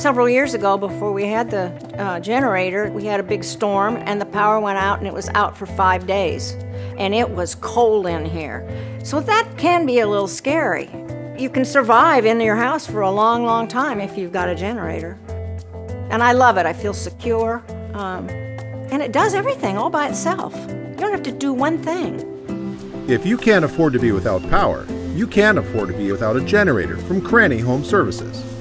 Several years ago, before we had the generator, we had a big storm and the power went out, and it was out for 5 days. And it was cold in here. So that can be a little scary. You can survive in your house for a long, long time if you've got a generator. And I love it. I feel secure. And it does everything all by itself. You don't have to do one thing. If you can't afford to be without power, you can afford to be without a generator from Cranney Home Services.